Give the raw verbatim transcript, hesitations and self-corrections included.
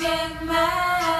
get mad.